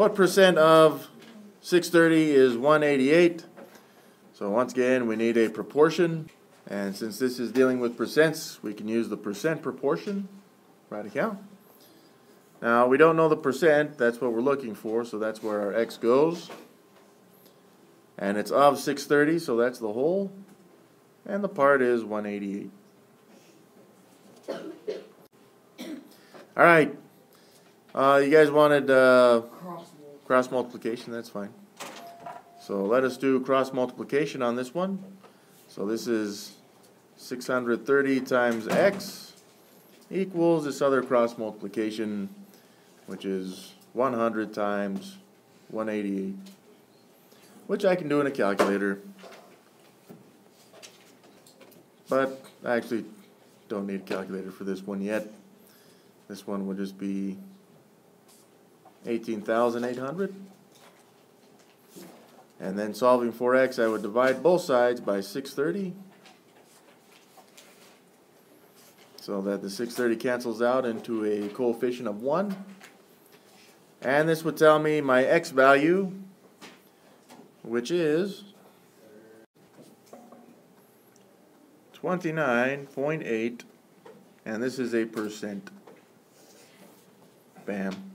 What percent of 630 is 188? So once again, we need a proportion. And since this is dealing with percents, we can use the percent proportion. Radical. Now, we don't know the percent. That's what we're looking for, so that's where our x goes. And it's of 630, so that's the whole. And the part is 188. All right. You guys wanted cross multiplication. That's fine. So let us do cross multiplication on this one. So this is 630 times x equals this other cross multiplication, which is 100 times 188, which I can do in a calculator. But I actually don't need a calculator for this one yet. This one would just be 18,800. And then solving for x, I would divide both sides by 630. So that the 630 cancels out into a coefficient of 1. And this would tell me my x value, which is 29.8, and this is a percent. Bam.